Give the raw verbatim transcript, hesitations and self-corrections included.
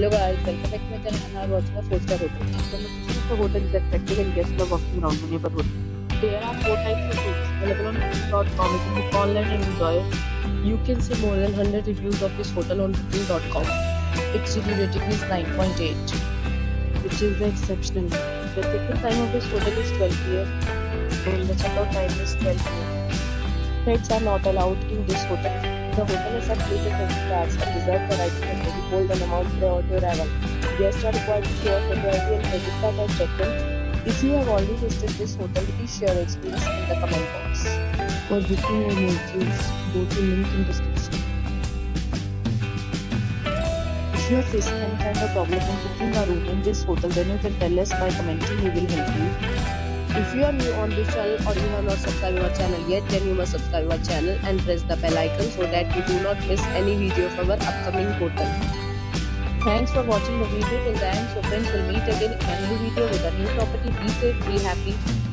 Hello guys, welcome back to my channel and I am watching a four star hotel. So the hotel is attractive and guests love walking around the neighborhood. There are four types of rooms available on booking dot com. You can book online and enjoy it. You can see more than one hundred reviews of this hotel on booking dot com. Its review rating is nine point eight, which is exceptional. The check-in time of this hotel is twelve P M and the check-out time is twelve P M Pets are not allowed in this hotel. The hotel has a place of twenty cards and reserve the right to temporarily hold an amount prior to arrival. Guests are required to share temporarily and credit card at check-in. If you have already visited this hotel, please share your experience in the comment box. For booking or more details, go to link in description. If you are facing any kind of problem in booking a room in this hotel, then you can tell us by commenting. We will help you. If you are new on this channel or you have not subscribed to our channel yet, then you must subscribe to our channel and press the bell icon so that you do not miss any video from our upcoming portal. Thanks for watching the video till the end. So friends, will meet again in a new video with a new property. Be safe, be happy.